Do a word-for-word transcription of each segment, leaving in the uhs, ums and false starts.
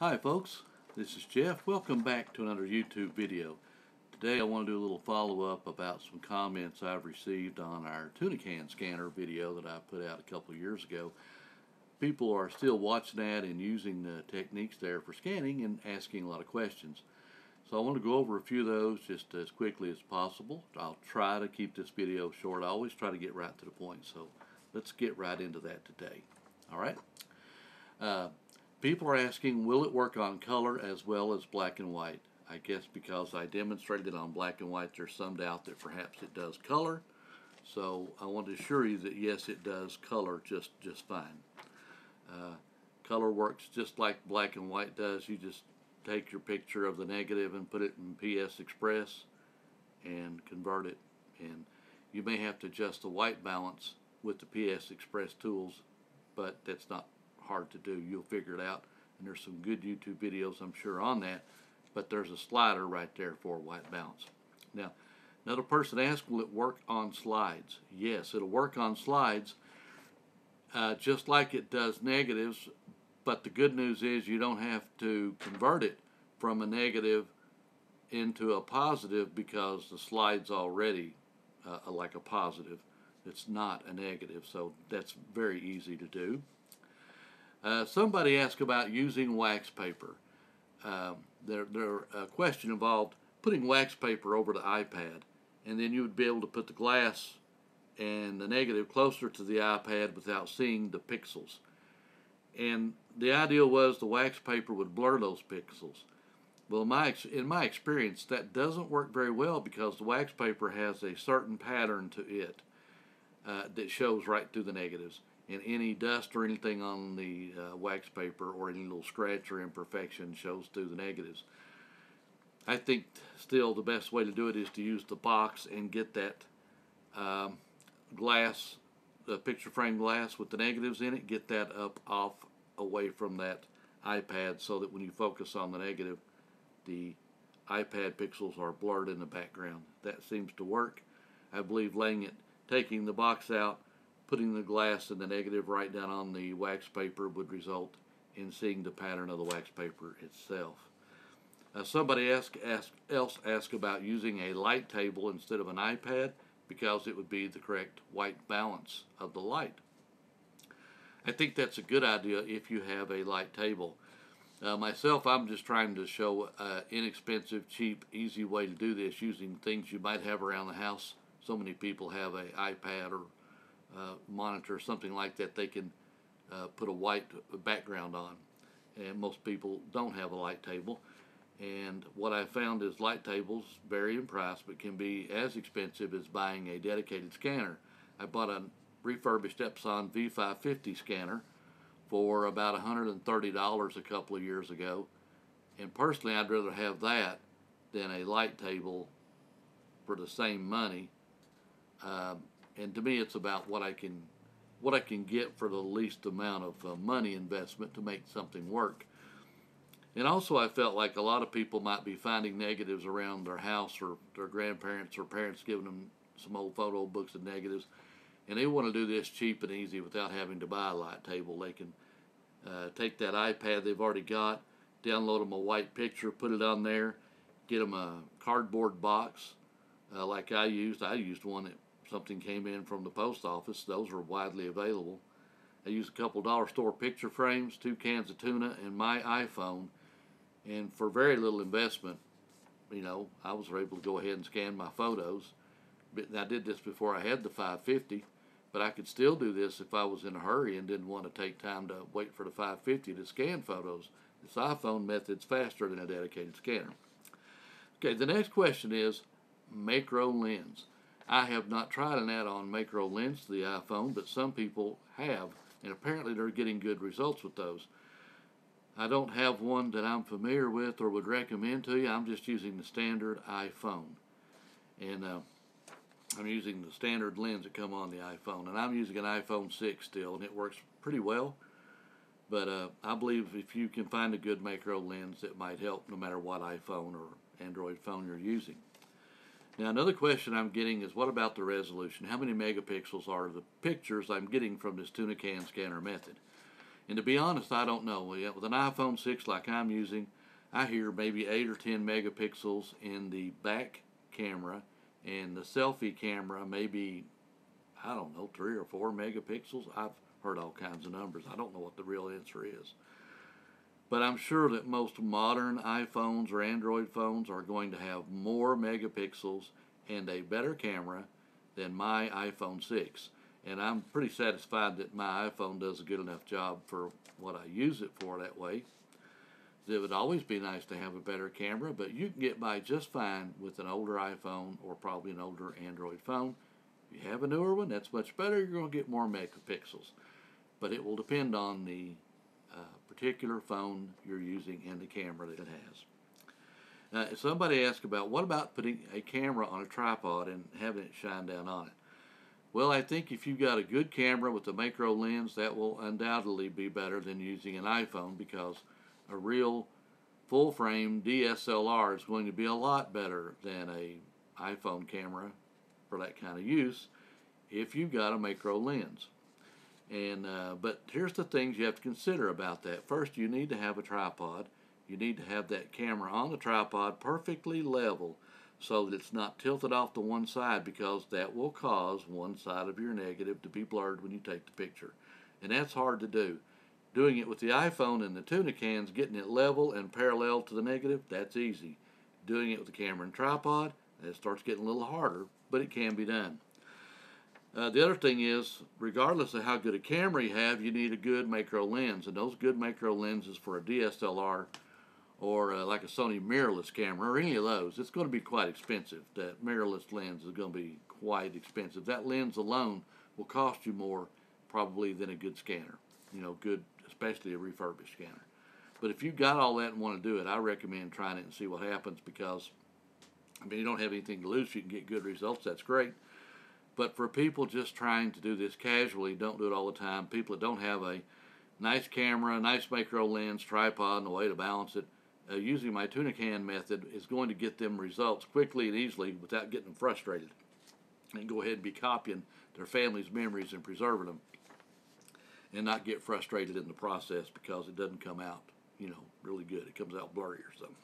Hi folks, this is Jeff. Welcome back to another YouTube video. Today I want to do a little follow-up about some comments I've received on our tuna can scanner video that I put out a couple of years ago. People are still watching that and using the techniques there for scanning and asking a lot of questions. So I want to go over a few of those just as quickly as possible. I'll try to keep this video short. I always try to get right to the point, so let's get right into that today. Alright. Uh, People are asking, will it work on color as well as black and white? I guess because I demonstrated it on black and white, there's some doubt that perhaps it does color. So I want to assure you that yes, it does color just, just fine. Uh, color works just like black and white does. You just take your picture of the negative and put it in P S Express and convert it. And you may have to adjust the white balance with the P S Express tools, but that's not hard to do. You'll figure it out, and there's some good YouTube videos I'm sure on that, but there's a slider right there for white balance. Now another person asked, will it work on slides? Yes, it'll work on slides uh, just like it does negatives, but the good news is you don't have to convert it from a negative into a positive because the slide's already uh, like a positive. It's not a negative, so that's very easy to do. Uh, somebody asked about using wax paper. Um, their, their uh, question involved putting wax paper over the iPad, and then you would be able to put the glass and the negative closer to the iPad without seeing the pixels. And the idea was the wax paper would blur those pixels. Well, my ex in my experience, that doesn't work very well because the wax paper has a certain pattern to it uh, that shows right through the negatives. And any dust or anything on the uh, wax paper or any little scratch or imperfection shows through the negatives. I think still the best way to do it is to use the box and get that um, glass, the picture frame glass with the negatives in it, get that up off away from that iPad so that when you focus on the negative, the iPad pixels are blurred in the background. That seems to work. I believe laying it, taking the box out, putting the glass and the negative right down on the wax paper would result in seeing the pattern of the wax paper itself. Uh, somebody asked, asked, else asked about using a light table instead of an iPad because it would be the correct white balance of the light. I think that's a good idea if you have a light table. Uh, myself, I'm just trying to show an uh, inexpensive, cheap, easy way to do this using things you might have around the house. So many people have an iPad or Uh, monitor, something like that they can uh, put a white background on, and most people don't have a light table. And what I found is light tables vary in price but can be as expensive as buying a dedicated scanner. I bought a refurbished Epson V five fifty scanner for about one hundred thirty dollars a couple of years ago, and personally I'd rather have that than a light table for the same money. um, And to me, it's about what I can, what I can get for the least amount of uh, money investment to make something work. And also, I felt like a lot of people might be finding negatives around their house, or their grandparents or parents giving them some old photo books of negatives, and they want to do this cheap and easy without having to buy a light table. They can uh, take that iPad they've already got, download them a white picture, put it on there, get them a cardboard box uh, like I used. I used one that something came in from the post office. Those are widely available. I used a couple dollar store picture frames, two cans of tuna, and my iPhone. And for very little investment, you know, I was able to go ahead and scan my photos. But I did this before I had the five fifty, but I could still do this if I was in a hurry and didn't want to take time to wait for the five fifty to scan photos. This iPhone method's faster than a dedicated scanner. Okay, the next question is macro lens. I have not tried an add-on macro lens to the iPhone, but some people have, and apparently they're getting good results with those. I don't have one that I'm familiar with or would recommend to you. I'm just using the standard iPhone, and uh, I'm using the standard lens that come on the iPhone, and I'm using an iPhone six still, and it works pretty well. But uh, I believe if you can find a good macro lens, it might help no matter what iPhone or Android phone you're using. Now another question I'm getting is, what about the resolution? How many megapixels are the pictures I'm getting from this tuna can scanner method? And to be honest, I don't know. With an iPhone six like I'm using, I hear maybe eight or ten megapixels in the back camera, and the selfie camera maybe, I don't know, three or four megapixels. I've heard all kinds of numbers. I don't know what the real answer is. But I'm sure that most modern iPhones or Android phones are going to have more megapixels and a better camera than my iPhone six. And I'm pretty satisfied that my iPhone does a good enough job for what I use it for that way. It would always be nice to have a better camera, but you can get by just fine with an older iPhone or probably an older Android phone. If you have a newer one, that's much better. You're going to get more megapixels. But it will depend on the uh, particular phone you're using and the camera that it has. Now, somebody asked about, what about putting a camera on a tripod and having it shine down on it? Well, I think if you've got a good camera with a macro lens, that will undoubtedly be better than using an iPhone, because a real full-frame D S L R is going to be a lot better than a iPhone camera for that kind of use if you've got a macro lens. And uh, but here's the things you have to consider about that. First, you need to have a tripod. You need to have that camera on the tripod perfectly level so that it's not tilted off to one side, because that will cause one side of your negative to be blurred when you take the picture. And that's hard to do. Doing it with the iPhone and the tuna cans, getting it level and parallel to the negative, that's easy. Doing it with the camera and tripod, that starts getting a little harder, but it can be done. Uh, the other thing is, regardless of how good a camera you have, you need a good macro lens. And those good macro lenses for a D S L R or uh, like a Sony mirrorless camera or any of those, it's going to be quite expensive. That mirrorless lens is going to be quite expensive. That lens alone will cost you more probably than a good scanner. You know, good, especially a refurbished scanner. But if you've got all that and want to do it, I recommend trying it and see what happens, because, I mean, you don't have anything to lose. You can get good results, that's great. But for people just trying to do this casually, don't do it all the time. People that don't have a nice camera, nice macro lens, tripod, and a way to balance it, uh, using my tuna can method is going to get them results quickly and easily without getting them frustrated. And go ahead and be copying their family's memories and preserving them, and not get frustrated in the process because it doesn't come out, you know, really good. It comes out blurry or something.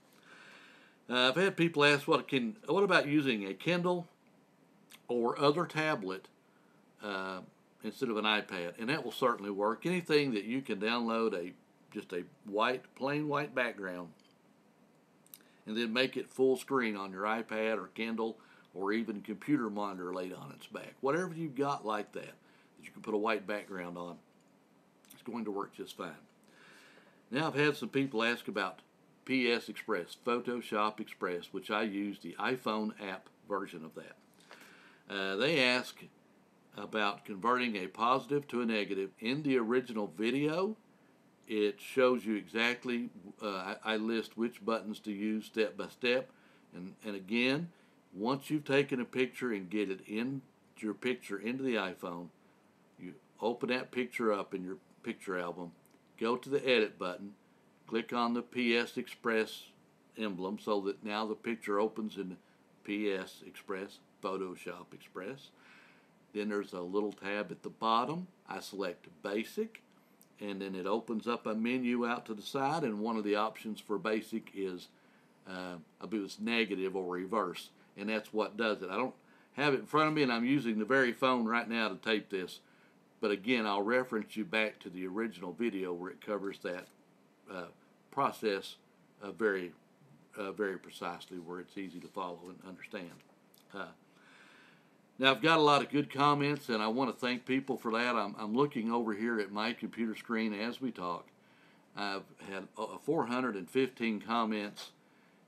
Uh, I've had people ask, what can, what about using a Kindle or other tablet uh, instead of an iPad? And that will certainly work. Anything that you can download a just a white, plain white background and then make it full screen on your iPad or Kindle or even computer monitor laid on its back. Whatever you've got like that, that you can put a white background on, it's going to work just fine. Now, I've had some people ask about P S Express, Photoshop Express, which I use the iPhone app version of that. Uh, they ask about converting a positive to a negative. In the original video, it shows you exactly, uh, I, I list which buttons to use step by step. And, and again, once you've taken a picture and get it in your picture into the iPhone, you open that picture up in your picture album, go to the edit button, click on the P S Express emblem so that now the picture opens in P S Express, Photoshop Express. Then there's a little tab at the bottom. I select Basic, and then it opens up a menu out to the side, and one of the options for Basic is uh, I believe it's negative or reverse, and that's what does it. I don't have it in front of me, and I'm using the very phone right now to tape this. But again, I'll reference you back to the original video where it covers that uh, process uh, very, uh, very precisely, where it's easy to follow and understand. Uh, now, I've got a lot of good comments, and I want to thank people for that. I'm, I'm looking over here at my computer screen as we talk. I've had uh, four hundred fifteen comments,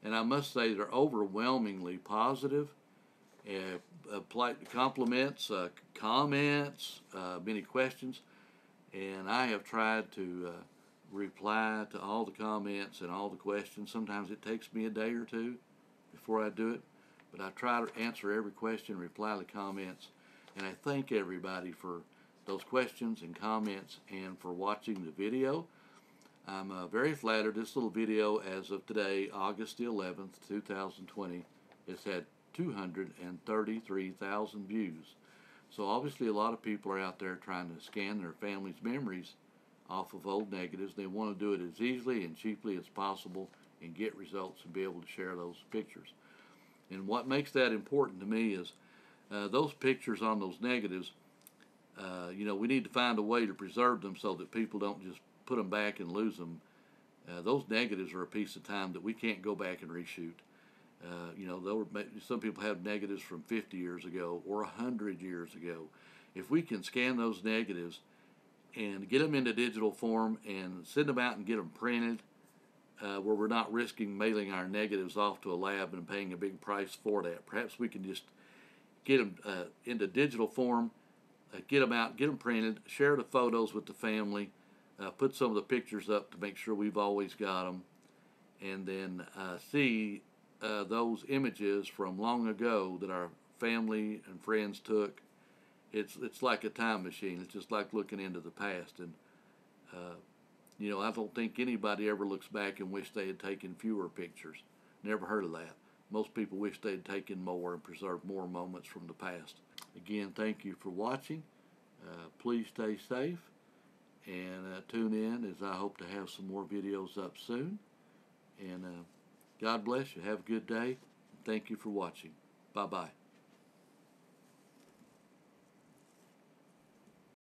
and I must say they're overwhelmingly positive. Uh, polite compliments, uh, comments, uh, many questions, and I have tried to uh, reply to all the comments and all the questions. Sometimes it takes me a day or two before I do it, but I try to answer every question, reply to comments, and I thank everybody for those questions and comments and for watching the video. I'm uh, very flattered. This little video, as of today, August the eleventh, two thousand twenty, has had two hundred thirty-three thousand views. So obviously a lot of people are out there trying to scan their family's memories off of old negatives. They want to do it as easily and cheaply as possible and get results and be able to share those pictures. And what makes that important to me is uh, those pictures on those negatives, uh, you know, we need to find a way to preserve them so that people don't just put them back and lose them. Uh, those negatives are a piece of time that we can't go back and reshoot. Uh, you know, were, some people have negatives from fifty years ago or one hundred years ago. If we can scan those negatives and get them into digital form and send them out and get them printed, uh, where we're not risking mailing our negatives off to a lab and paying a big price for that. Perhaps we can just get them uh, into digital form, uh, get them out, get them printed, share the photos with the family, uh, put some of the pictures up to make sure we've always got them, and then uh, see Uh, those images from long ago that our family and friends took. It's it's like a time machine. It's just like looking into the past. And uh, you know, I don't think anybody ever looks back and wish they had taken fewer pictures. Never heard of that. Most people wish they had taken more and preserved more moments from the past. Again, thank you for watching. Uh, please stay safe and uh, tune in, as I hope to have some more videos up soon. And uh, God bless you. Have a good day. Thank you for watching. Bye-bye.